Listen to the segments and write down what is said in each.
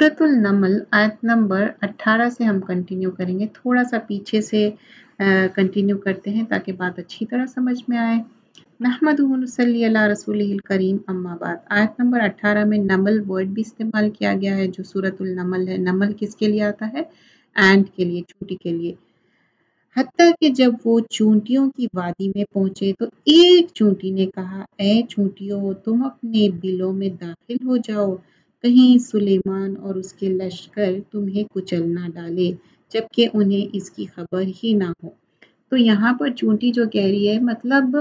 सूरतुल नमल आयत नंबर 18 से हम कंटिन्यू करेंगे। थोड़ा सा पीछे से कंटिन्यू करते हैं ताकि बात अच्छी तरह समझ में आए। महमदुहु नसल्ली अला रसूलिहिल करीम, अम्मा बाद। आयत नंबर 18 में नमल वर्ड भी इस्तेमाल किया गया है जो सूरतुल नमल है। नमल किसके लिए आता है? एंड के लिए, चूंटी के लिए। हत्ता कि जब वो चूंटियों की वादी में पहुंचे तो एक चूंटी ने कहा, ऐ चूंटियों, तुम अपने बिलों में दाखिल हो जाओ, कहीं सुलेमान और उसके लश्कर तुम्हें कुचल ना डाले, जबकि उन्हें इसकी खबर ही ना हो। तो यहाँ पर चूंटी जो कह रही है, मतलब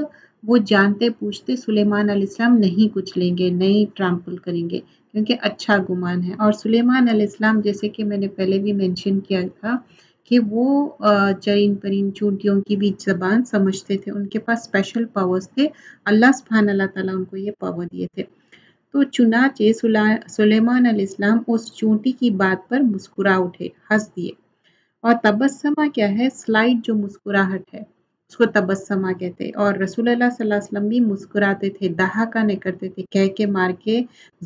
वो जानते पूछते सुलेमान अलैहिस्सलाम नहीं कुचलेंगे, नहीं ट्रम्पल करेंगे, क्योंकि अच्छा गुमान है। और सुलेमान अलैहिस्सलाम, जैसे कि मैंने पहले भी मेंशन किया था, कि वो चरीन परीन चूंटियों की भी जबान समझते थे, उनके पास स्पेशल पावर्स थे, अल्लाह सुब्हानल्लाह ताला उनको ये पावर दिए थे। तो चुनाचे सुलेमान अलैहिस्सलाम उस चूंटी की बात पर मुस्कुरा उठे, हंस दिए। और तबस्समा क्या है? स्लाइड जो मुस्कुराहट है उसको तबस्समा कहते हैं। और रसूलुल्लाह सल्लल्लाहु अलैहि वसल्लम भी मुस्कुराते थे, दहाका नहीं करते थे, कह के मार के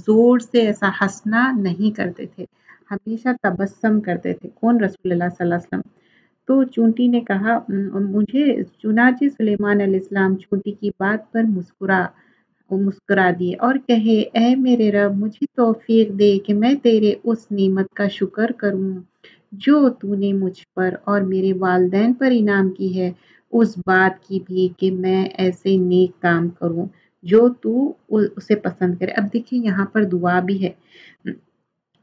जोर से ऐसा हंसना नहीं करते थे, हमेशा तबस्सम करते थे। कौन? रसूलुल्लाह सल्लल्लाहु अलैहि वसल्लम। तो चूंटी ने कहा, मुझे चुनाचे सुलेमान अलैहिस्सलाम चूंटी की बात पर मुस्कुरा दिए और कहे, ऐ मेरे रब, मुझे तौफीक दे कि मैं तेरे उस नेमत का शुक्र करूं जो तूने मुझ पर और मेरे वालदैन पर इनाम की है, उस बात की भी कि मैं ऐसे नेक काम करूं जो तू उसे पसंद करे। अब देखिए यहाँ पर दुआ भी है।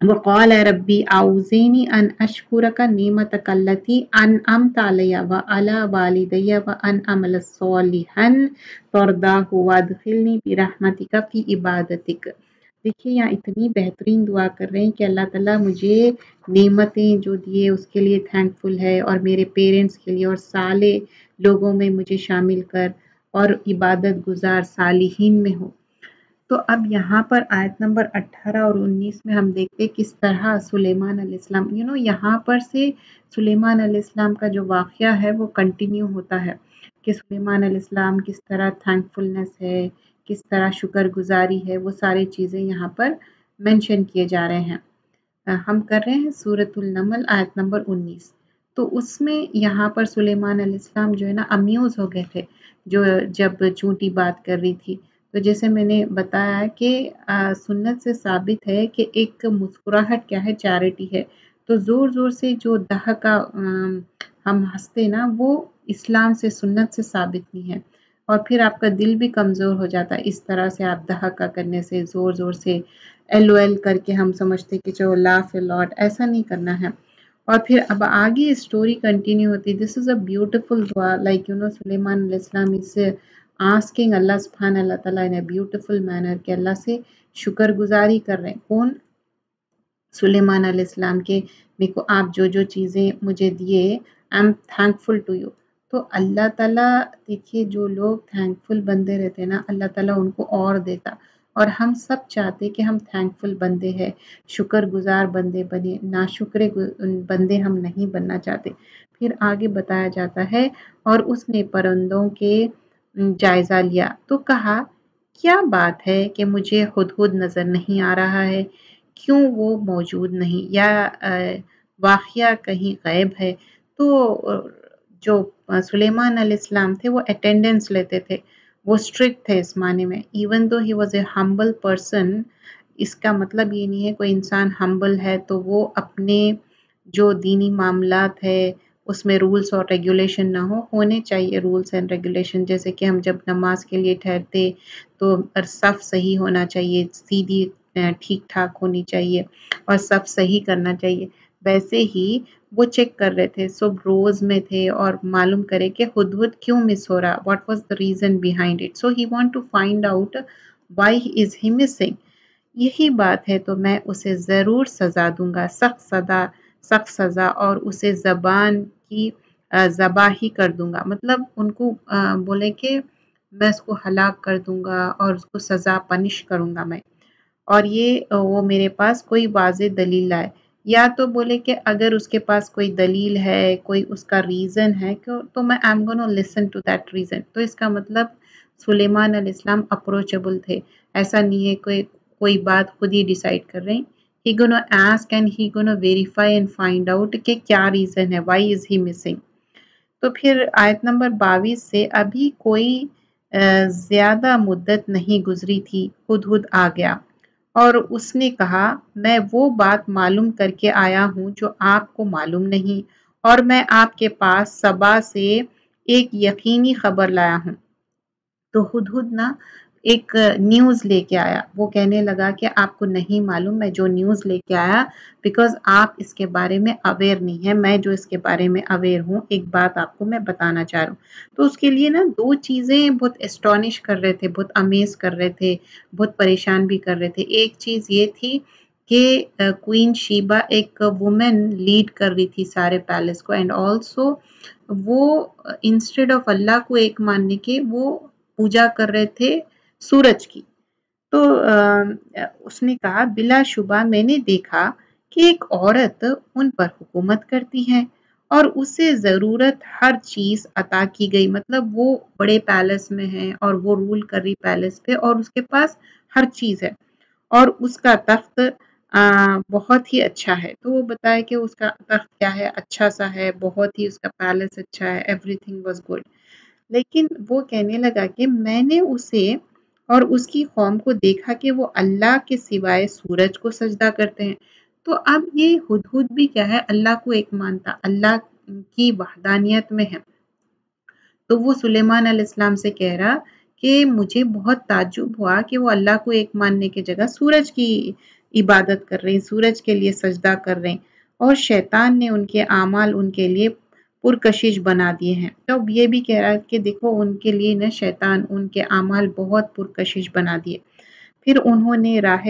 वक़ाल रब्बी आउज़नी अन अशकुरका नेमतक अल्लती अनअमत अलैया व अला वालिदैया व अन अमल सालिहन तर्दाहु व अदखिलनी बिरहमतिका फ़ी इबादतिक। देखिए यहाँ इतनी बेहतरीन दुआ कर रहे हैं कि अल्लाह ताला मुझे नेमतें जो दिए उसके लिए थैंकफुल है, और मेरे पेरेंट्स के लिए, और साले लोगों में मुझे शामिल कर, और इबादत गुजार सालिहीन में हो। तो अब यहाँ पर आयत नंबर 18 और 19 में हम देखते हैं किस तरह सुलेमान अलैहिस्सलाम, यहाँ पर से सुलेमान अलैहिस्सलाम का जो वाक़या है वो कंटिन्यू होता है कि सुलेमान अलैहिस्सलाम किस तरह थैंकफुलनेस है, किस तरह शुक्रगुजारी है, वो सारी चीज़ें यहाँ पर मेंशन किए जा रहे हैं। हम कर रहे हैं सूरतुल नमल आयत नंबर 19। तो उसमें यहाँ पर सुलेमान अलैहिस्सलाम जो है ना अम्यूज़ हो गए थे जो जब चूंटी बात कर रही थी। तो जैसे मैंने बताया कि सुन्नत से साबित है कि एक मुस्कुराहट क्या है? चैरिटी है। तो ज़ोर ज़ोर से जो दहाका हम हंसते ना, वो इस्लाम से, सुन्नत से साबित नहीं है। और फिर आपका दिल भी कमज़ोर हो जाता है इस तरह से आप दहाका करने से, ज़ोर ज़ोर से LOL करके हम समझते कि चलो लाफ ए लॉट, ऐसा नहीं करना है। और फिर अब आगे स्टोरी कंटिन्यू होती है। दिस इज़ अ ब्यूटिफुल दुआ, लाइक सुलेमान अलैहिस्सलाम इस आस्किंग अल्लाह सुब्हानल्लाह ताला इन ए ब्यूटिफुल मैनर के अल्लाह से शुक्रगुजारी कर रहे हैं। कौन? सुलेमान अलैहिस्सलाम के, मेरे को आप जो जो चीज़ें मुझे दिए, I am thankful to you. तो अल्लाह ताला, देखिए जो लोग थैंकफुल बंदे रहते हैं ना, अल्लाह ताला उनको और देता। और हम सब चाहते कि हम थैंकफुल बंदे हैं, शुक्रगुजार बंदे बने, नाशुक्रे बंदे हम नहीं बनना चाहते। फिर आगे बताया जाता है, और उसने परिंदों के जायज़ा लिया तो कहा, क्या बात है कि मुझे हुदहुद नज़र नहीं आ रहा है, क्यों वो मौजूद नहीं, या वाक़या कहीं गायब है। तो जो सुलेमान अलैहिस्सलाम थे वो अटेंडेंस लेते थे, वो स्ट्रिक्ट थे इस माने में। Even though he was a humble person, इसका मतलब ये नहीं है कोई इंसान हम्बल है तो वो अपने जो दीनी मामलात है उसमें रूल्स और रेगुलेशन ना हो। होने चाहिए रूल्स एंड रेगुलेशन, जैसे कि हम जब नमाज के लिए ठहरते तो सफ़ सही होना चाहिए, सीधी ठीक ठाक होनी चाहिए और सफ़ सही करना चाहिए। वैसे ही वो चेक कर रहे थे, सब रोज़ में थे और मालूम करे कि हुदहुद क्यों मिस हो रहा, what was the reason behind it. So he want to find out why is he missing. यही बात है, तो मैं उसे ज़रूर सज़ा दूंगा, सख्त सज़ा, और उसे ज़बान की ज़बाही कर दूंगा। मतलब उनको बोले कि मैं उसको हलाक कर दूंगा और उसको सज़ा पनिश करूंगा मैं। और ये वो मेरे पास कोई वाज़े दलील आए, या तो बोले कि अगर उसके पास कोई दलील है, कोई उसका रीज़न है, तो मैं I am gonna listen to that reason. तो इसका मतलब सुलेमान अलैहिस्सलाम अप्रोचेबल थे, ऐसा नहीं है कोई बात खुद ही डिसाइड कर रहे हैं। He gonna ask and he gonna verify and find out कि क्या रीज़न है, why is he missing। तो फिर आयत नंबर 22 से अभी कोई ज़्यादा मुद्दत नहीं गुजरी थी, हुदहुद आ गया और उसने कहा मैं वो बात मालूम करके आया हूँ जो आपको मालूम नहीं, और मैं आपके पास सबा से एक यकीनी खबर लाया हूँ। तो हुदहुद ना एक न्यूज़ लेके आया, वो कहने लगा कि आपको नहीं मालूम मैं जो न्यूज़ लेके आया, बिकॉज़ आप इसके बारे में अवेयर नहीं है, मैं जो इसके बारे में अवेयर हूँ एक बात आपको मैं बताना चाह रहा हूँ। तो उसके लिए ना दो चीज़ें बहुत एस्टोनिश कर रहे थे, बहुत अमेज़ कर रहे थे, बहुत परेशान भी कर रहे थे। एक चीज़ ये थी कि क्वीन शीबा एक वुमेन लीड कर रही थी सारे पैलेस को, एंड ऑल्सो वो इंस्टेड ऑफ अल्लाह को एक मानने के वो पूजा कर रहे थे सूरज की। तो उसने कहा बिला शुबा मैंने देखा कि एक औरत उन पर हुकूमत करती है और उसे ज़रूरत हर चीज़ अता की गई, मतलब वो बड़े पैलेस में है और वो रूल कर रही पैलेस पे और उसके पास हर चीज़ है और उसका तख्त बहुत ही अच्छा है। तो वो बताया कि उसका तख्त क्या है, अच्छा सा है, बहुत ही उसका पैलेस अच्छा है, एवरीथिंग वाज गुड। लेकिन वो कहने लगा कि मैंने उसे और उसकी कौम को देखा कि वो अल्लाह के सिवाय सूरज को सजदा करते हैं। तो अब ये हुदहुद भी क्या है, अल्लाह को एक मानता, अल्लाह की वहदानियत में है। तो वो सुलेमान अलैहिस्सलाम से कह रहा कि मुझे बहुत ताज्जुब हुआ कि वो अल्लाह को एक मानने की जगह सूरज की इबादत कर रहे हैं, सूरज के लिए सजदा कर रहे हैं, और शैतान ने उनके आमाल उनके लिए पुरकशिश बना दिए हैं। तो अब ये भी कह रहा है कि देखो उनके लिए ना शैतान उनके आमाल बहुत पुरकशिश बना दिए, फिर उन्होंने राह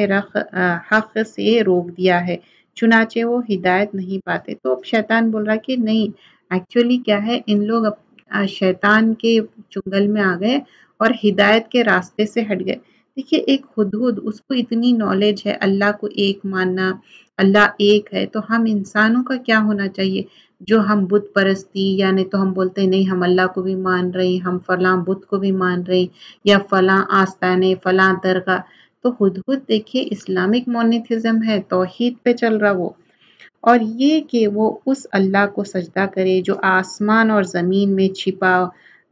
हक से रोक दिया है, चुनाचे वो हिदायत नहीं पाते। तो अब शैतान बोल रहा कि नहीं, एक्चुअली क्या है, इन लोग अब शैतान के चुंगल में आ गए और हिदायत के रास्ते से हट गए। देखिए एक हुदहुद, उसको इतनी नॉलेज है अल्लाह को एक मानना, अल्लाह एक है, तो हम इंसानों का क्या होना चाहिए जो हम बुत परस्ती, यानी तो हम बोलते हैं नहीं हम अल्लाह को भी मान रहे, हम फलां बुत को भी मान रहे या फलां आस्ताने फलां दरगाह। तो हुदहुद देखिए इस्लामिक मोनिथिज्म है, तौहीद पे चल रहा वो, और ये कि वो उस अल्लाह को सजदा करे जो आसमान और ज़मीन में छिपा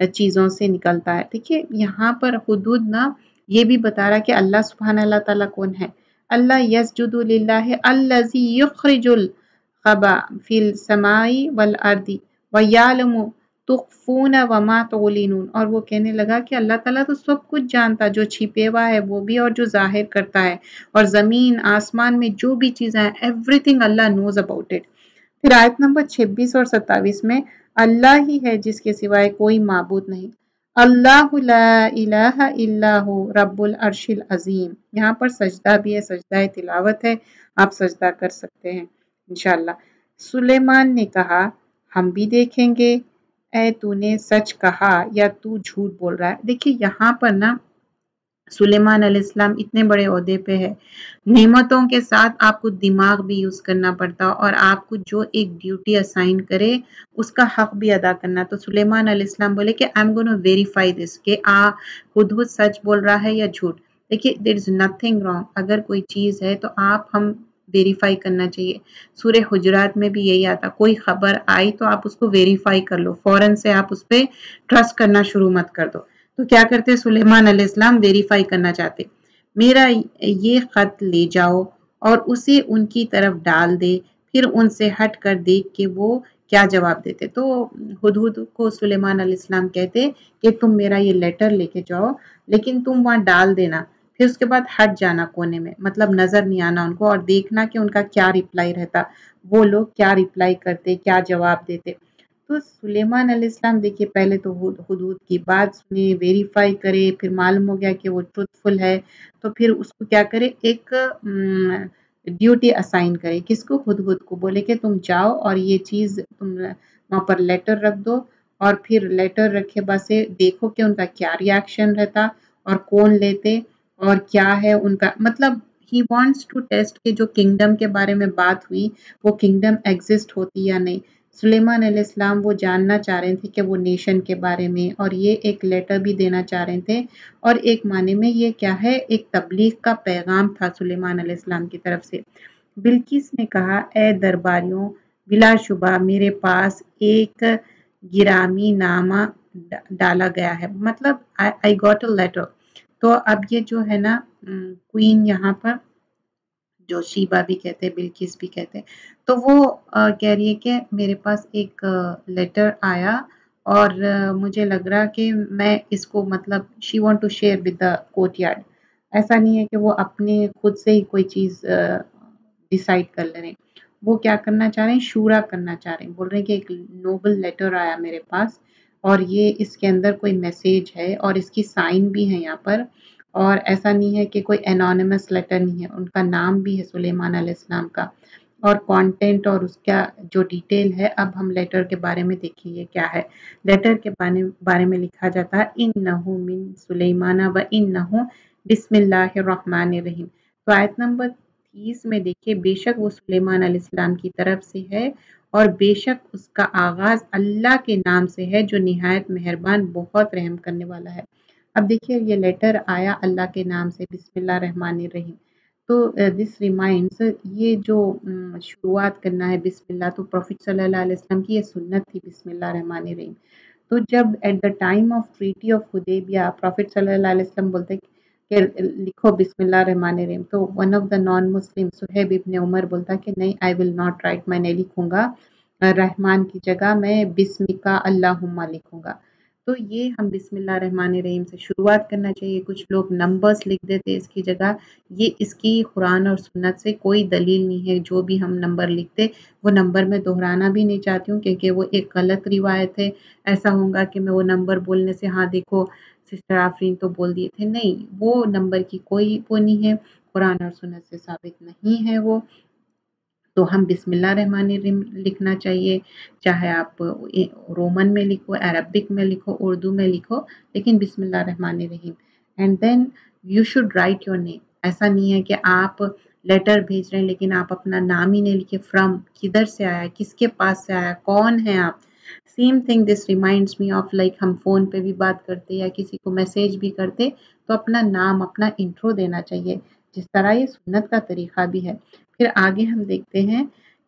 चीज़ों से निकलता है। देखिए यहाँ पर हुदहुद ना ये भी बता रहा कि अल्लाह सुब्हानल्लाह ताला कौन है, अल्लाह यसजुदु लिल्लाहि अल्लज़ी युखरिजुल खबा फिल समाई वल अर्दी व यालमु तुखफूना व मा तुलिनून। और वो कहने लगा कि अल्लाह ताला तो सब कुछ जानता, जो छिपे हुआ है वो भी और जो जाहिर करता है, और ज़मीन आसमान में जो भी चीज़ें हैं everything Allah knows about it. फिर आयत नंबर 26 और 27 में अल्लाह ही है जिसके सिवाय कोई माबूद नहीं, अल्लाहु ला इलाहा इल्ला हु रब्बुल अर्शिल अजीम। यहाँ पर सजदा भी है, सजदा तिलावत है, आप सजदा कर सकते हैं इंशाल्लाह। सुलेमान ने कहा हम भी देखेंगे ए तूने सच कहा या तू झूठ बोल रहा है। देखिए यहाँ पर ना सुलेमान अलैहिस्सलाम इतने बड़े ओहदे पे है, नेमतों के साथ आपको दिमाग भी यूज़ करना पड़ता और आपको जो एक ड्यूटी असाइन करे उसका हक भी अदा करना। तो सुलेमान अलैहिस्सलाम बोले कि I am gonna verify this के हुदहुद सच बोल रहा है या झूठ। देखिए देयर इज़ नथिंग रॉन्ग, अगर कोई चीज़ है तो आप हम वेरीफाई करना चाहिए। सूरह हुजरात में भी यही आता, कोई खबर आई तो आप उसको वेरीफाई कर लो, फ़ौरन से आप उस पर ट्रस्ट करना शुरू मत कर दो। तो क्या करते सुलेमान अलैहिस्सलाम वेरीफाई करना चाहते, मेरा ये ख़त ले जाओ और उसे उनकी तरफ डाल दे, फिर उनसे हट कर देख के वो क्या जवाब देते। तो हुदहुद को सुलेमान अलैहिस्सलाम कहते कि तुम मेरा ये लेटर लेके जाओ, लेकिन तुम वहाँ डाल देना, फिर उसके बाद हट जाना कोने में, मतलब नज़र नहीं आना उनको, और देखना कि उनका क्या रिप्लाई रहता, वो लोग क्या रिप्लाई करते, क्या जवाब देते। तो सुलेमान अलैहिस्सलाम देखिए पहले तो हुदहुद की बात सुने, वेरीफाई करे, फिर मालूम हो गया कि वो ट्रुथफुल है, तो फिर उसको क्या करे, एक ड्यूटी असाइन करे। किसको? हुदहुद को। बोले कि तुम जाओ और ये चीज़ तुम वहाँ पर लेटर रख दो, और फिर लेटर रखे बाद से देखो कि उनका क्या रिएक्शन रहता और कौन लेते और क्या है उनका, मतलब ही वॉन्ट्स टू टेस्ट कि जो किंगडम के बारे में बात हुई वो किंगडम एग्जिस्ट होती या नहीं। सुलेमान अलैहिस्सलाम वो जानना चाह रहे थे कि वो नेशन के बारे में, और ये एक लेटर भी देना चाह रहे थे, और एक माने में ये क्या है, एक तबलीग का पैगाम था सुलेमान अलैहिस्सलाम की तरफ से। बिल्किस ने कहा, ए दरबारियों, बिलाशुबा मेरे पास एक गिरामी नामा डाला गया है, मतलब आई गॉट अ लेटर। तो अब ये जो है ना क्वीन, यहाँ पर जो शीबा भी कहते हैं, बिल्किस भी कहते हैं, तो वो कह रही है कि मेरे पास एक लेटर आया और मुझे लग रहा कि मैं इसको, मतलब she want to share with the courtyard. ऐसा नहीं है कि वो अपने खुद से ही कोई चीज़ डिसाइड कर ले रहे हैं, वो क्या करना चाह रहे हैं, शूरा करना चाह रहे हैं। बोल रहे हैं कि एक नोबल लेटर आया मेरे पास और ये इसके अंदर कोई मैसेज है और इसकी साइन भी है यहाँ पर, और ऐसा नहीं है कि कोई एनोनिमस लेटर नहीं है, उनका नाम भी है सुलेमान अलैहिस्सलाम का, और कंटेंट और उसका जो डिटेल है। अब हम लेटर के बारे में देखेंगे क्या है। लेटर के बारे में लिखा जाता है इन्नहु मिन सुलेमाना व इन्नहु बिस्मिल्लाहिर्रहमानिर्रहीम। तो आयत नंबर 30 में देखिए, बेशक वो सुलेमान अलैहिस्सलाम की तरफ से है और बेशक उसका आगाज अल्लाह के नाम से है जो निहायत मेहरबान बहुत रहम करने वाला है। अब देखिए ये लेटर आया अल्लाह के नाम से, बिस्मिल्लाहिर्रहमानिर्रहीम। तो दिस रिमाइंड्स, ये जो शुरुआत करना है बिस्मिल्लाह, तो प्रॉफिट सल्लल्लाहु अलैहि वसल्लम की ये सुन्नत थी, बिस्मिल्लाहिर्रहमानिर्रहीम। तो जब at the time of treaty of Hudaibiya prophet सल्लल्लाहु अलैहि वसल्लम बोलते कि लिखो बिस्मिल्लाहिर्रहमानिर्रहीम, तो one of the non Muslim Suhaib ibn Umar बोलता कि नहीं, आई विल नॉट राइट, मैं नहीं लिखूँगा, रहमान की जगह मैं बिस्मिका अल्लाहुम्मा लिखूँगा। तो ये हम बिस्मिल्लाहिर्रहमानिर्रहीम से शुरुआत करना चाहिए। कुछ लोग नंबर्स लिख देते हैं इसकी जगह, ये इसकी कुरान और सुन्नत से कोई दलील नहीं है। जो भी हम नंबर लिखते, वो नंबर में दोहराना भी नहीं चाहती हूँ क्योंकि वो एक गलत रिवायत है। ऐसा होगा कि मैं वो नंबर बोलने से, हाँ देखो सिस्टर आफरीन तो बोल दिए थे, नहीं, वो नंबर की कोई वो नहीं है, कुरान और सुन्नत से साबित नहीं है वो। तो हम बिस्मिल्लाहिर्रहमानिर्रहीम लिखना चाहिए, चाहे आप रोमन में लिखो, अरबिक में लिखो, उर्दू में लिखो, लेकिन बिस्मिल्लाहिर्रहमानिर्रहीम। And then you should write your name. ऐसा नहीं है कि आप लेटर भेज रहे हैं लेकिन आप अपना नाम ही नहीं लिखे, फ्रॉम, किधर से आया, किसके पास से आया, कौन है आप। Same thing, this reminds me of like हम फ़ोन पे भी बात करते या किसी को मैसेज भी करते तो अपना नाम, अपना इंट्रो देना चाहिए, जिस तरह ये सुन्नत का तरीक़ा भी है। फिर आगे हम देखते हैं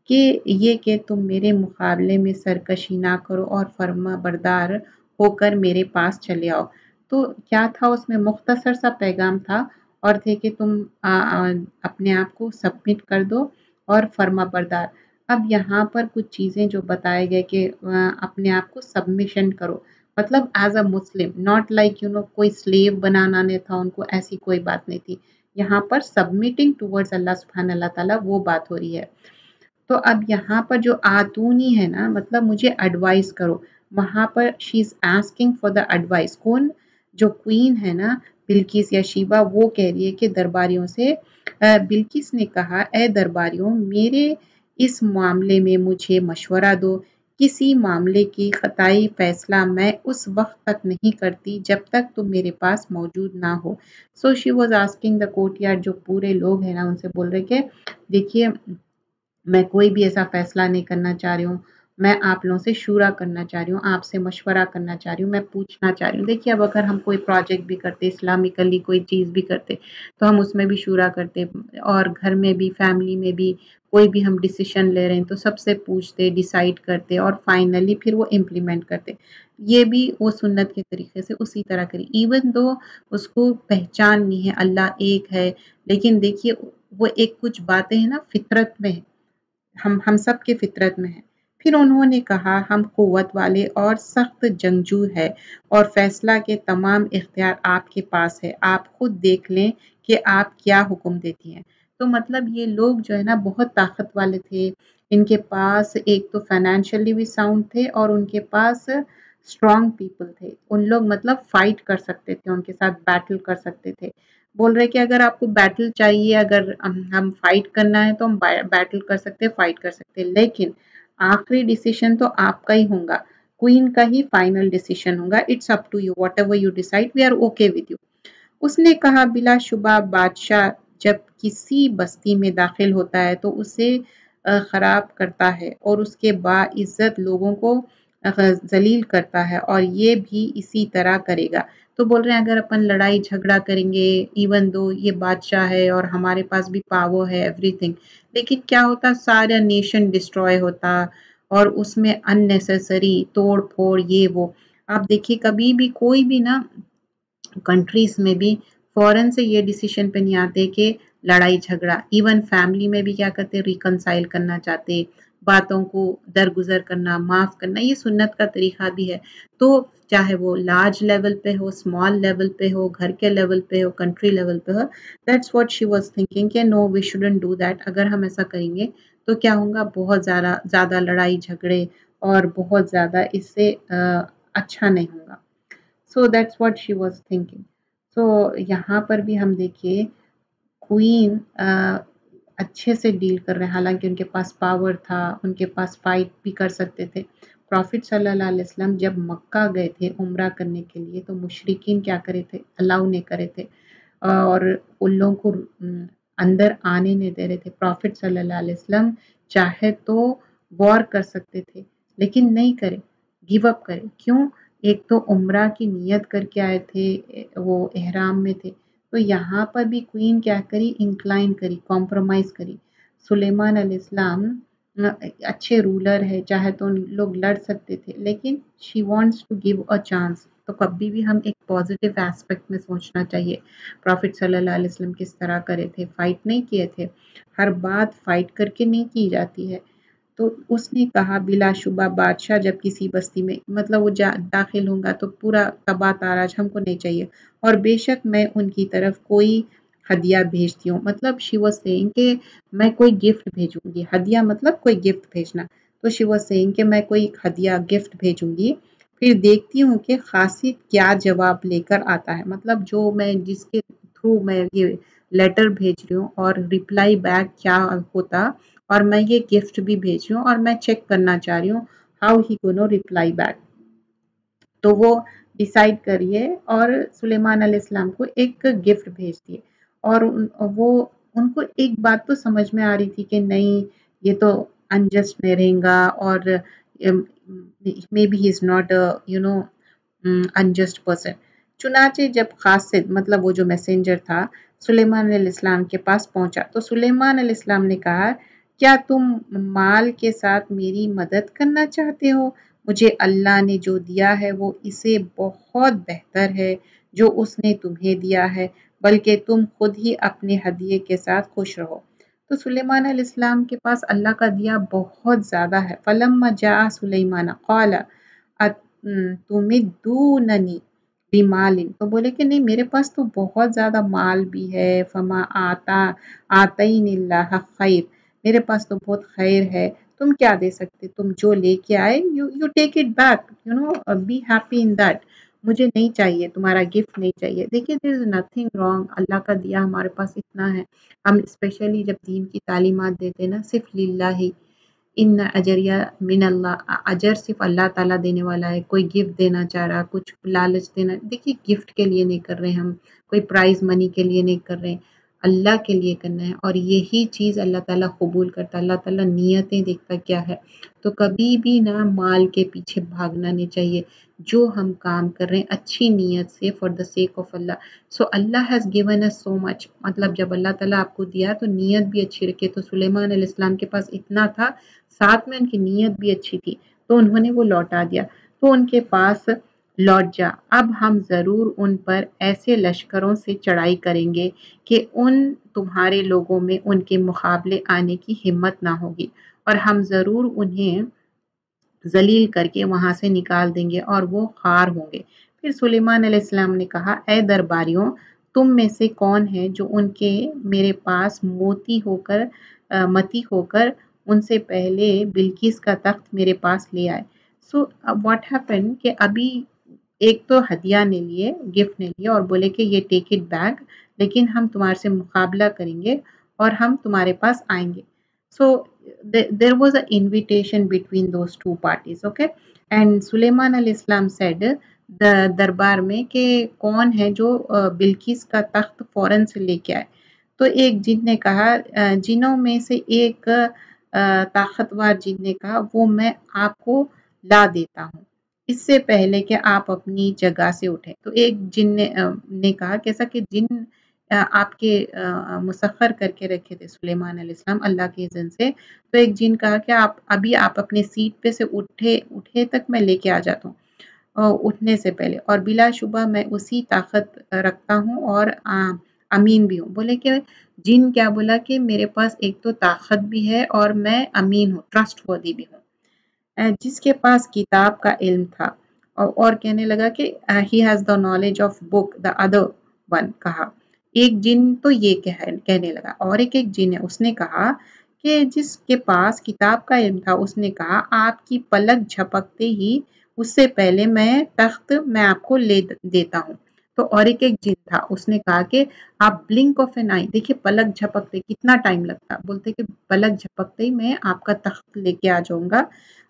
कि ये कि तुम मेरे मुकाबले में सरकशी ना करो और फर्मा बरदार होकर मेरे पास चले आओ। तो क्या था उसमें, मुख्तसर सा पैगाम था और थे कि तुम अपने आप को सबमिट कर दो और फर्मा बरदार। अब यहाँ पर कुछ चीज़ें जो बताए गए कि अपने आप को सबमिशन करो, मतलब as a Muslim, not like you know कोई स्लेव बनाना नहीं था उनको, ऐसी कोई बात नहीं थी। यहाँ पर सबमिटिंग टूवर्ड्स अल्लाह सुब्हान अल्लाह ताला, वो बात हो रही है। तो अब यहाँ पर जो आतूनी है ना, मतलब मुझे एडवाइस करो, वहाँ पर she is asking for the advice. कौन, जो क्वीन है ना बिल्किस या शीबा, वो कह रही है कि दरबारियों से, बिल्किस ने कहा, ए दरबारियों, मेरे इस मामले में मुझे मशवरा दो। किसी मामले की खताई फैसला मैं उस वक्त तक नहीं करती जब तक तुम मेरे पास मौजूद ना हो। So she was asking the courtyard, जो पूरे लोग हैं ना उनसे बोल रहे कि देखिए मैं कोई भी ऐसा फैसला नहीं करना चाह रही हूँ, मैं आप लोगों से शूरा करना चाह रही हूँ, आपसे मशवरा करना चाह रही हूँ, मैं पूछना चाह रही हूँ। देखिए अब अगर हम कोई प्रोजेक्ट भी करते, इस्लामिकली कोई चीज़ भी करते, तो हम उसमें भी शूरा करते, और घर में भी, फैमिली में भी कोई भी हम डिसीशन ले रहे हैं तो सबसे पूछते, डिसाइड करते और फाइनली फिर वो इम्प्लीमेंट करते। ये भी वो सुन्नत के तरीके से उसी तरह करें, इवन दो उसको पहचान नहीं है अल्लाह एक है, लेकिन देखिए वो एक कुछ बातें हैं ना फितरत में है, हम सब के फितरत में है। फिर उन्होंने कहा, हम कुव्वत वाले और सख्त जंगजू है और फैसला के तमाम इख्तियार आपके पास है, आप खुद देख लें कि आप क्या हुक्म देती हैं। तो मतलब ये लोग जो है ना बहुत ताकत वाले थे, इनके पास एक तो फाइनेंशियली भी साउंड थे और उनके पास स्ट्रॉन्ग पीपल थे, उन लोग मतलब फाइट कर सकते थे, उनके साथ बैटल कर सकते थे। बोल रहे कि अगर आपको बैटल चाहिए, अगर हम फाइट करना है तो हम बैटल कर सकते, फाइट कर सकते, लेकिन आखिरी डिसीजन तो आपका ही होगा, क्वीन का ही फाइनल डिसीजन होगा। It's up to you, whatever you decide we are okay with you. उसने कहा, बिलाशुबा बादशाह जब किसी बस्ती में दाखिल होता है तो उसे ख़राब करता है और उसके बाइज्जत लोगों को जलील करता है, और ये भी इसी तरह करेगा। तो बोल रहे हैं अगर अपन लड़ाई झगड़ा करेंगे, इवन दो ये बादशाह है और हमारे पास भी पावर है एवरीथिंग, लेकिन क्या होता सारा नेशन डिस्ट्रॉय होता और उसमें अननेसेसरी तोड़ फोड़ ये वो। आप देखिए कभी भी कोई भी ना कंट्रीज में भी फॉरेन से ये डिसीजन पे नहीं आते कि लड़ाई झगड़ा, इवन फैमिली में भी क्या करते रिकनसाइल करना चाहते, बातों को दरगुजर करना, माफ़ करना, ये सुन्नत का तरीक़ा भी है। तो चाहे वो लार्ज लेवल पे हो, स्मॉल लेवल पे हो, घर के लेवल पे हो, कंट्री लेवल पे हो, that's what she was thinking कि no we shouldn't do that. अगर हम ऐसा करेंगे तो क्या होगा, बहुत ज़्यादा लड़ाई झगड़े और बहुत ज़्यादा इससे अच्छा नहीं होगा। So that's what she was thinking. So यहाँ पर भी हम देखिए क्वीन अच्छे से डील कर रहे हैं, हालांकि उनके पास पावर था, उनके पास फाइट भी कर सकते थे। प्रॉफिट सल्लल्लाहु अलैहि वसल्लम जब मक्का गए थे उम्रा करने के लिए तो मुशरिकीन क्या करे थे, अलाउ नहीं करे थे और उन लोगों को अंदर आने नहीं दे रहे थे। प्रॉफिट सल्लल्लाहु अलैहि वसल्लम चाहे तो वॉर कर सकते थे लेकिन नहीं करे, गिव अप करे। क्यों? एक तो उम्रा की नीयत करके आए थे, वो एहराम में थे। तो यहाँ पर भी क्वीन क्या करी, इंक्लाइन करी, कॉम्प्रोमाइज़ करी। सुलेमान अलैहिस्सलाम अच्छे रूलर है, चाहे तो लोग लड़ सकते थे लेकिन she wants to give a chance. तो कभी भी हम एक पॉजिटिव एस्पेक्ट में सोचना चाहिए। प्रॉफिट सल्लल्लाहु अलैहि वसल्लम किस तरह करे थे, फाइट नहीं किए थे, हर बात फाइट करके नहीं की जाती है। तो उसने कहा बिलाशुबा बादशाह जब किसी बस्ती में मतलब वो दाखिल होगा तो पूरा तबाह ताराज हमको नहीं चाहिए और बेशक मैं उनकी तरफ कोई हदिया भेजती हूँ। मतलब शी वाज सेइंग कि मैं कोई गिफ्ट भेजूंगी, हदिया मतलब कोई गिफ्ट भेजना। तो शी वाज सेइंग कि मैं कोई हदिया गिफ्ट भेजूंगी, फिर देखती हूँ कि खासियत क्या जवाब लेकर आता है। मतलब जो मैं जिसके थ्रू मैं ये लेटर भेज रही हूँ और रिप्लाई बैक क्या होता, और मैं ये गिफ्ट भी भेज रही हूँ और मैं चेक करना चाह रही हूँ हाउ ही गोनो रिप्लाई बैक। तो वो डिसाइड करिए और सुलेमान अलैहिस्सलाम को एक गिफ्ट भेज दिए और वो उनको एक बात तो समझ में आ रही थी कि नहीं ये तो अनजस्ट नहीं रहेगा और maybe he is not you know unjust person. चुनाचे जब खासिद मतलब वो जो मैसेंजर था सुलेमान अलैहिस्सलाम के पास पहुंचा तो सुलेमान अलैहिस्सलाम ने कहा क्या तुम माल के साथ मेरी मदद करना चाहते हो? मुझे अल्लाह ने जो दिया है वो इससे बहुत बेहतर है जो उसने तुम्हें दिया है, बल्कि तुम खुद ही अपने हदिये के साथ खुश रहो। तो सुलेमान अलैहिस्सलाम के पास अल्लाह का दिया बहुत ज़्यादा है। फलम्मा जा सुलेमान क़ाला अतुमिदूननी बिमालिन, तो बोले कि नहीं मेरे पास तो बहुत ज़्यादा माल भी है। फमा आतैनिल्लाह खैर, मेरे पास तो बहुत खैर है, तुम क्या दे सकते, तुम जो लेके आए you take it back, you know be happy in that. मुझे नहीं चाहिए तुम्हारा गिफ्ट, नहीं चाहिए। देखिए देयर इज़ नथिंग रॉन्ग, अल्लाह का दिया हमारे पास इतना है। हम स्पेशली जब दीन की तालीमात देते हैं ना, सिर्फ लिल्लाही इन अजरिया मिन अल्लाह, अजर सिर्फ अल्लाह ताला देने वाला है। कोई गिफ्ट देना चाह रहा, कुछ लालच देना, देखिए गिफ्ट के लिए नहीं कर रहे हम, कोई प्राइज़ मनी के लिए नहीं कर रहे, अल्लाह के लिए करना है और यही चीज़ अल्लाह ताला कबूल करता है। अल्लाह ताला नियतें देखता क्या है। तो कभी भी ना माल के पीछे भागना नहीं चाहिए, जो हम काम कर रहे हैं अच्छी नीयत से for the sake of Allah. So Allah has given us so much, मतलब जब अल्लाह ताला आपको दिया तो नीयत भी अच्छी रखिए। तो सुलेमान अलैहिस्सलाम के पास इतना था, साथ में उनकी नीयत भी अच्छी थी तो उन्होंने वो लौटा दिया। तो उनके पास लौट जा, अब हम ज़रूर उन पर ऐसे लश्करों से चढ़ाई करेंगे कि उन तुम्हारे लोगों में उनके मुकाबले आने की हिम्मत ना होगी और हम ज़रूर उन्हें जलील करके वहाँ से निकाल देंगे और वो खार होंगे। फिर सुलेमान अलैहिस्सलाम ने कहा ए दरबारियों, तुम में से कौन है जो उनके मेरे पास मती होकर उनसे पहले बिल्किस का तख्त मेरे पास ले आए। सो व्हाट हैपन कि अभी एक तो हदिया ने लिए, गिफ्ट ने लिए और बोले कि ये टेक इट बैक, लेकिन हम तुम्हारे से मुकाबला करेंगे और हम तुम्हारे पास आएंगे। So there was a invitation between those two parties, okay. And Sulaiman अलैहिस्सलाम सेड दरबार में कि कौन है जो बिल्किस का तख्त फौरन से लेके आए। तो एक जिन ने कहा, जिनों में से एक ताकतवर जिन ने कहा वो मैं आपको ला देता हूँ। इससे पहले कि आप अपनी जगह से उठें। तो एक जिन ने कहा, कैसा कि जिन आपके मुसखर करके रखे थे सुलेमान अलैहिस्सलाम अल्लाह के इज़्न से, तो एक जिन कहा कि आप अभी आप अपने सीट पे से उठे तक मैं लेके आ जाता हूँ उठने से पहले, और बिला शुबा मैं उसी ताकत रखता हूँ और अमीन भी हूँ। बोले कि जिन क्या बोला कि मेरे पास एक तो ताकत भी है और मैं अमीन हूँ, ट्रस्टवर्दी भी हूँ, जिसके पास किताब का इल्म था। और कहने लगा कि he has the knowledge of book the other one कहा। एक जिन तो ये कहने लगा, और एक जिन है उसने कहा कि जिसके पास किताब का इल्म था उसने कहा आपकी पलक झपकते ही उससे पहले मैं आपको ले देता हूँ। तो और एक जिन था उसने कहा कि आप ब्लिंक ऑफ एन आई, देखिए पलक झपकते कितना टाइम लगता, बोलते कि पलक झपकते ही मैं आपका तख्त लेके आ जाऊँगा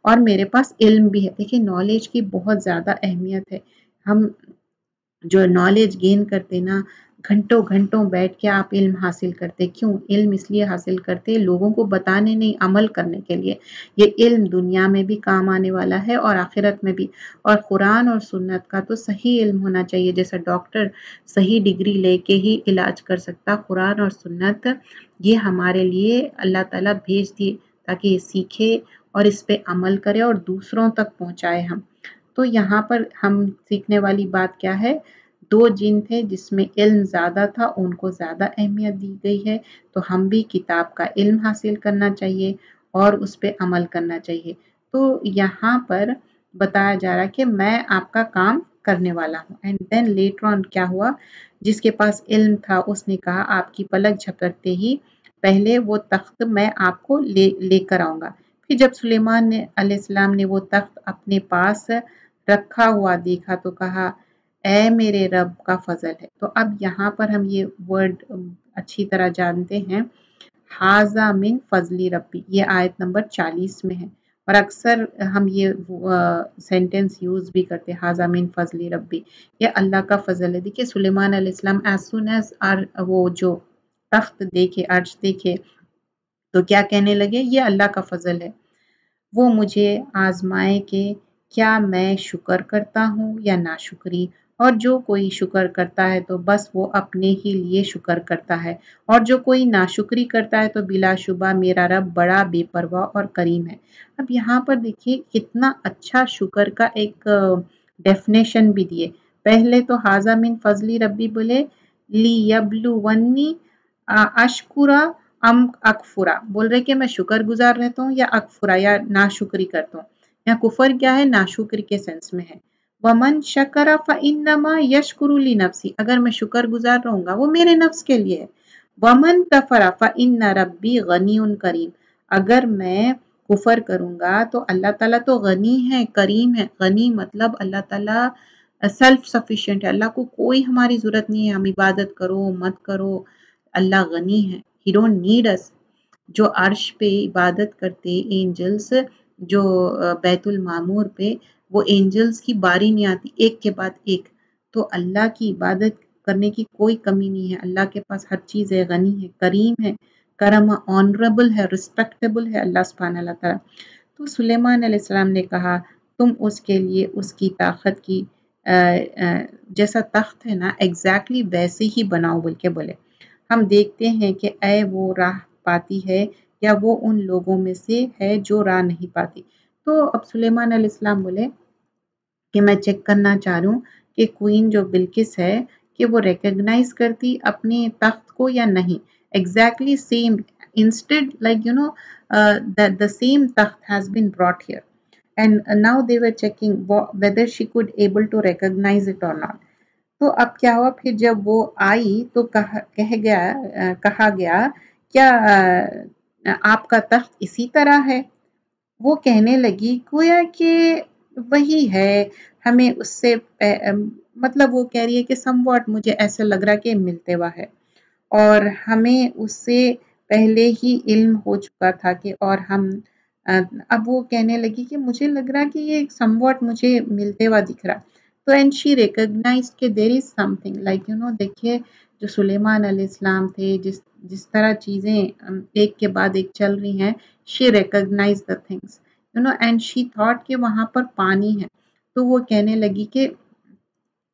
और मेरे पास इल्म भी है। देखिए नॉलेज की बहुत ज़्यादा अहमियत है, हम जो नॉलेज गेन करते ना घंटों घंटों बैठ के आप इल्म हासिल करते। क्यों इल्म इसलिए हासिल करते, लोगों को बताने नहीं, अमल करने के लिए। ये इल्म दुनिया में भी काम आने वाला है और आखिरत में भी। और कुरान और सुन्नत का तो सही इल्म होना चाहिए, जैसा डॉक्टर सही डिग्री लेके ही इलाज कर सकता, कुरान और सुन्नत ये हमारे लिए अल्लाह ताला भेज दिए ताकि ये सीखे और इस पर अमल करे और दूसरों तक पहुँचाए हम। तो यहाँ पर हम सीखने वाली बात क्या है, दो जिन थे जिसमें इल्म ज़्यादा था उनको ज़्यादा अहमियत दी गई है। तो हम भी किताब का इल्म हासिल करना चाहिए और उस पर अमल करना चाहिए। तो यहाँ पर बताया जा रहा है कि मैं आपका काम करने वाला हूँ। एंड देन लेटर ऑन क्या हुआ, जिसके पास इल्म था उसने कहा आपकी पलक झपकते ही पहले वो तख्त मैं आपको लेकर आऊँगा। फिर जब सुलेमान अलैहिस्सलाम ने वो तख्त अपने पास रखा हुआ देखा तो कहा ऐ मेरे रब का फजल है। तो अब यहाँ पर हम ये वर्ड अच्छी तरह जानते हैं, हाजा मिन फजली रब्बी, ये आयत नंबर 40 में है। और अक्सर हम ये सेंटेंस यूज़ भी करते हैं, हाजा मिन फजली रब्बी, ये अल्लाह का फजल है। देखिए सुलेमान अलैहिस्सलाम एज सुन एज वो जो तख्त देखे, अर्श देखे, तो क्या कहने लगे, ये अल्लाह का फजल है। वो मुझे आजमाए के क्या मैं शुक्र करता हूँ या नाशुक्री, और जो कोई शुक्र करता है तो बस वो अपने ही लिए शुक्र करता है, और जो कोई नाशुक्री करता है तो बिलाशुबा मेरा रब बड़ा बेपरवाह और करीम है। अब यहाँ पर देखिए कितना अच्छा शुक्र का एक डेफिनेशन भी दिए। पहले तो हाजा मिन फजली रब्बी बोले ली यब्लुवन्नी अशकुरा अम अकफुरा, बोल रहे कि मैं शुक्र गुजार रहता हूँ या अकफुरा या नाशुक्री करता हूँ। यहाँ कुफर क्या है, नाशुक्र के सेंस में है। वमन शकरा फइन्नमा यशकुरु लि नफ्सी, अगर मैं शुक्र गुजार रहूंगा वो मेरे नफ्स के लिए है। वमन कफरा फइन्ना रब्बी गनीउन करीम, अगर मैं कुफर करूंगा तो अल्लाह ताला तो गनी है, करीम है। गनी मतलब अल्लाह ताला सेल्फ सफिशिएंट है, अल्लाह को कोई हमारी जरूरत नहीं है, हम इबादत करो मत करो, अल्लाह गनी है, ही डोंट नीड अस। जो अर्श पे इबादत करते एंजल्स, जो बैतुल मामूर पे, वो एंजल्स की बारी नहीं आती एक के बाद एक। तो अल्लाह की इबादत करने की कोई कमी नहीं है, अल्लाह के पास हर चीज़ है, गनी है, करीम है, करम, ऑनरेबल है, रिस्पेक्टेबल है अल्लाह सुब्हानल्लाह ताला। तो सुलेमान अलैहिस्सलाम ने कहा तुम उसके लिए उसकी ताकत की जैसा तख्त है ना एग्जैक्टली वैसे ही बनाओ, बोल के बोले। हम देखते हैं कि ऐ वो राह पाती है या वो उन लोगों में से है जो राह नहीं पाती। तो अब सुलेमान अलैहिस्सलाम बोले कि मैं चेक करना चाह रहा हूँ कि क्वीन जो बिल्किस है कि वो रिकग्नाइज करती अपने तख्त को या नहीं। Exactly same instead like you know the same तख्त has been brought here and now they were checking whether she could able to recognise it और नॉट। तो अब क्या हुआ, फिर जब वो आई तो कहा गया क्या आपका तख्त इसी तरह है। वो कहने लगी गोया कि वही है, हमें उससे मतलब वो कह रही है कि समवॉट मुझे ऐसा लग रहा कि मिलते हुआ है और हमें उससे पहले ही इल्म हो चुका था कि और हम अब वो कहने लगी कि मुझे लग रहा कि ये समवॉट मुझे मिलते हुआ दिख रहा। तो एंड शी रिकग्नाइज्ड कि there is something like you know. देखिए जो सुलेमान अलैहिस्सलाम थे जिस तरह चीज़ें एक के बाद एक चल रही हैं, she recognise the things you know and she thought कि वहाँ पर पानी है। तो वो कहने लगी कि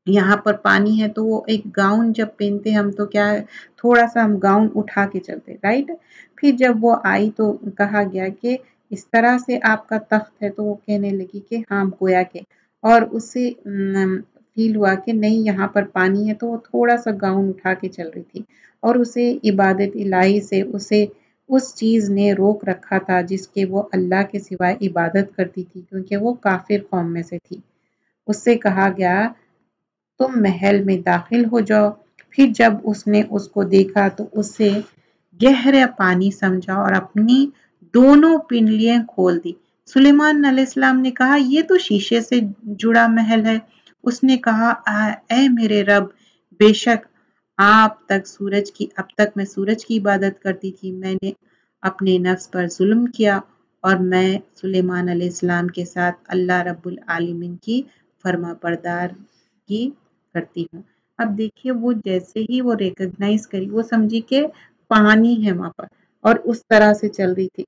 यहाँ पर पानी है, तो वो एक गाउन जब पहनते हम तो क्या है, थोड़ा सा हम गाउन उठा के चलते, राइट। फिर जब वो आई तो कहा गया कि इस तरह से आपका तख्त है, तो वो कहने लगी कि हाँ गोया के, और उसे फील हुआ कि नहीं यहाँ पर पानी है, तो वो थोड़ा सा गाउन उठा के चल रही थी। और उसे इबादत इलाही से उसे उस चीज़ ने रोक रखा था जिसके वो अल्लाह के सिवाय इबादत करती थी, क्योंकि वो काफिर कौम में से थी। उससे कहा गया तुम महल में दाखिल हो जाओ। फिर जब उसने उसको देखा तो उसे गहरे पानी समझा और अपनी दोनों पिंडलियां खोल दी। सुलेमान अलैहिस्सलाम ने कहा यह तो शीशे से जुड़ा महल है। उसने कहा ऐ मेरे रब, बेशक आप तक सूरज की अब तक मैं सूरज की इबादत करती थी, मैंने अपने नफ्स पर जुल्म किया और मैं सुलेमान अलैहिस्सलाम के साथ अल्लाह रब्बुल आलमीन की फर्मा बरदारी करती हूँ। अब देखिए वो जैसे ही वो रिकग्नाइज करी, वो समझी कि पानी है वहाँ पर और उस तरह से चल रही थी।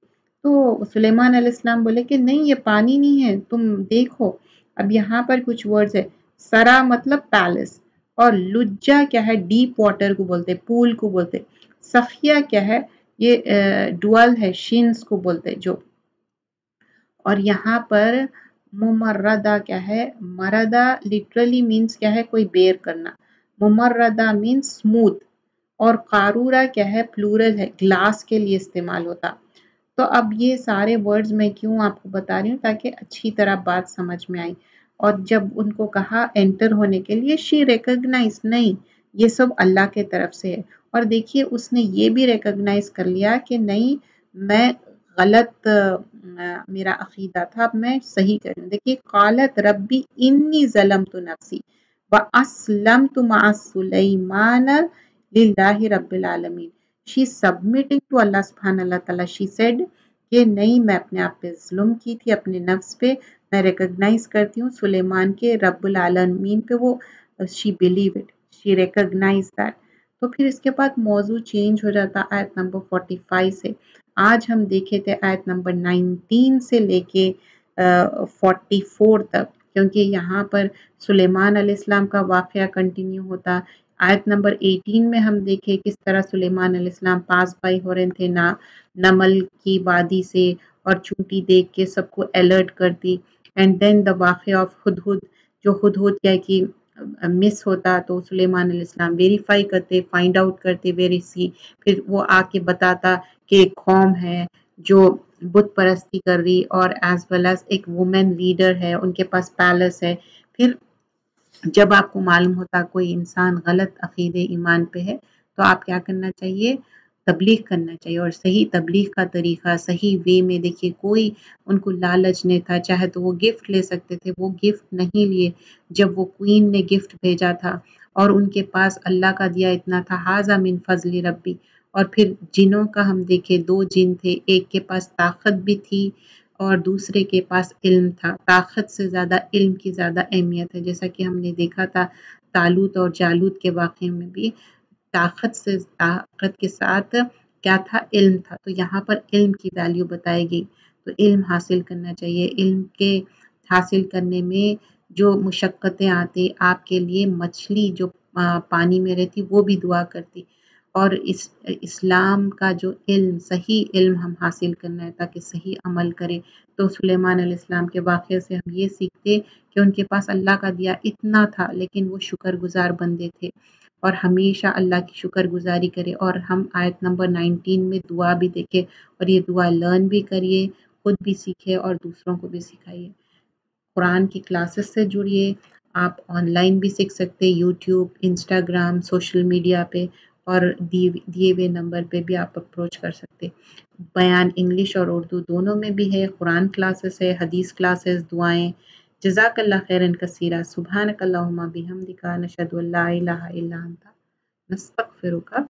तो सुलेमान अलैहिस्सलाम बोले कि नहीं ये पानी नहीं है, तुम देखो। अब यहाँ पर कुछ वर्ड्स है, सरा मतलब पैलेस, और लुज्जा क्या है, डीप वाटर को बोलते, पूल को बोलते। सफिया क्या है, ये डुअल है, शिन्स को बोलते जो। और यहाँ पर मुमर्रदा क्या है, मरदा लिटरली मीन्स क्या है, कोई बेर करना, मुमर्रदा मीन्स स्मूथ। और कारूरा क्या है, प्लूरल है, ग्लास के लिए इस्तेमाल होता। तो अब ये सारे वर्ड्स मैं क्यों आपको बता रही हूँ, ताकि अच्छी तरह बात समझ में आई। और जब उनको कहा एंटर होने के लिए, शी रिकग्नाइज, नहीं ये सब अल्लाह के तरफ से है। और देखिए उसने ये भी रिकग्नाइज कर लिया कि नहीं मैं गलत, मेरा अकीदा था, अब मैं सही कर रही हूँ। देखिए कालत रब्बी इन्नी ज़लमतु नफ्सी व अस्लमतु मअ सुलैमान लिल्लाहि रब्बिल आलमीन। शी सबमिटिंग टू अल्लाह सुब्हानहु तआला। शी सेड कि नहीं मैं अपने आप पे जुल्म की थी, अपने नफ्स पे, मैं रिकग्नाइज करती हूँ सुलेमान के रब्बुल आलमीन पे। वो she believe it, she recognise that. तो फिर इसके बाद मौजू चेंज हो जाता आयत नंबर 45 से। आज हम देखे थे आयत नंबर 19 से लेके 44 तक, क्योंकि यहाँ पर सुलेमान अलैहिस्सलाम का वाक़या कंटिन्यू होता। आयत नंबर 18 में हम देखे किस तरह सुलेमान अलैहिस्सलाम पास बाई हो रहे थे ना नमल की वादी से, और चूंटी देख के सबको अलर्ट कर दी। एंड देन द वाक़या ऑफ हुदहुद, जो हुदहुद क्या कि मिस होता, तो सुलेमान अलैहिस्सलाम वेरीफाई करते, फाइंड आउट करते, वेरीसी, फिर वो आके बताता कि एक कौम है जो बुत परस्ती कर रही, और एज वेल एज एक वुमेन लीडर है, उनके पास पैलेस है। फिर जब आपको मालूम होता कोई इंसान गलत अकीदे ईमान पे है, तो आप क्या करना चाहिए, तबलीग करना चाहिए। और सही तबलीग का तरीक़ा सही वे में, देखिए कोई उनको लालच नहीं था, चाहे तो वो गिफ्ट ले सकते थे, वो गिफ्ट नहीं लिए। जब वो क्वीन ने गिफ्ट भेजा था और उनके पास अल्लाह का दिया इतना था, हाजा मिन फजली रब्बी। और फिर जिनों का हम देखे, दो जिन थे, एक के पास ताकत भी थी और दूसरे के पास इल्म था। ताकत से ज़्यादा इल्म की ज़्यादा अहमियत है, जैसा कि हमने देखा था तालूत और जालूत के वाक़े में भी ताकत के साथ क्या था, इल्म था। तो यहाँ पर इल्म की वैल्यू बताई गई। तो इल्म हासिल करना चाहिए। इल्म के हासिल करने में जो मुशक्क़तें आती, आपके लिए मछली जो पानी में रहती वो भी दुआ करती। और इस इस्लाम का जो इल्म, सही इल्म हम हासिल करना है ताकि सही अमल करें। तो सुलेमान अलैहिस्सलाम के वाक़ये से हम ये सीखते कि उनके पास अल्लाह का दिया इतना था, लेकिन वो शुक्रगुजार बंदे थे। और हमेशा अल्लाह की शुक्रगुजारी करें। और हम आयत नंबर 19 में दुआ भी देखें, और ये दुआ लर्न भी करिए, खुद भी सीखें और दूसरों को भी सिखाइए। कुरान की क्लासेस से जुड़िए, आप ऑनलाइन भी सीख सकते, यूट्यूब, इंस्टाग्राम, सोशल मीडिया पे, और दिए हुए नंबर पे भी आप अप्रोच कर सकते। बयान इंग्लिश और उर्दू दोनों में भी है, कुरान क्लासेस है, हदीस क्लासेस, दुआएं। जज़ाकल्लाह खैरन कसीरा। सुभानकल्लाहुम्मा बिहम्दिका, नशहदु अल्ला इलाहा इल्ला अंता, नस्तगफिरुका।